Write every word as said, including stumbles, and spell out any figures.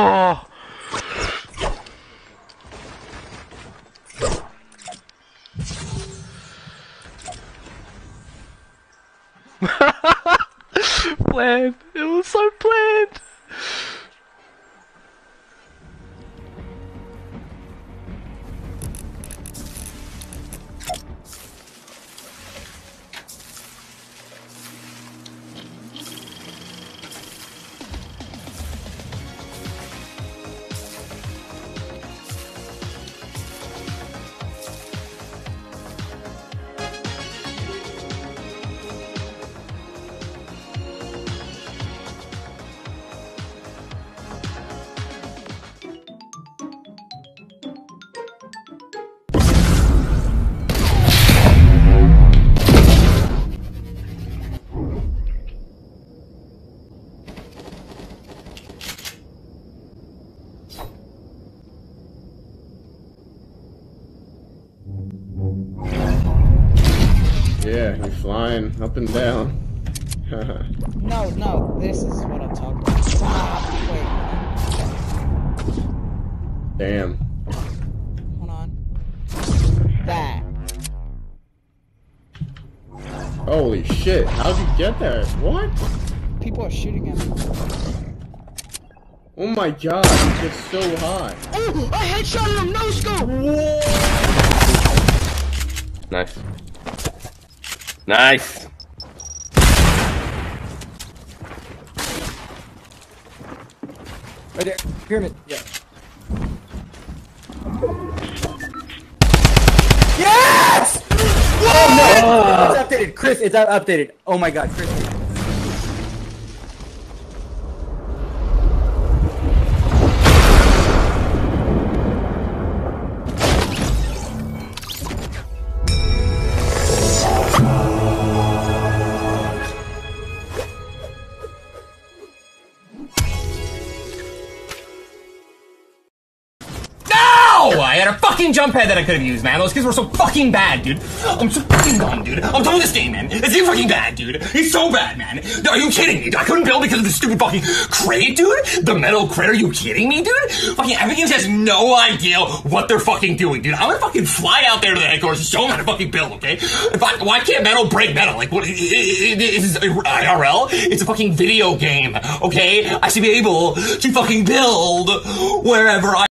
Oh. Planned. It was so planned. Yeah, you're flying up and down. No, no, this is what I'm talking about. Stop, wait. Damn. Hold on. That. Holy shit, how'd you get there? What? People are shooting at me. Oh my god, you get so high. Oh, I headshot him, no scope! Whoa! Nice. Nice! Right there, pyramid, yeah. Yes! Whoa! Oh, no! It's updated, Chris, it's updated. Oh my god, Chris. I had a fucking jump pad that I could have used, man. Those kids were so fucking bad, dude. I'm so fucking dumb, dude. I'm done with this game, man. It's so fucking bad, dude. He's so bad, man. Are you kidding me? I couldn't build because of the stupid fucking crate, dude. The metal crate. Are you kidding me, dude? Fucking Epic Games has no idea what they're fucking doing, dude. I'm gonna fucking fly out there to the headquarters and show them how to fucking build, okay? If I, why can't metal break metal? Like, what? Is this I R L? It's a fucking video game, okay? I should be able to fucking build wherever I.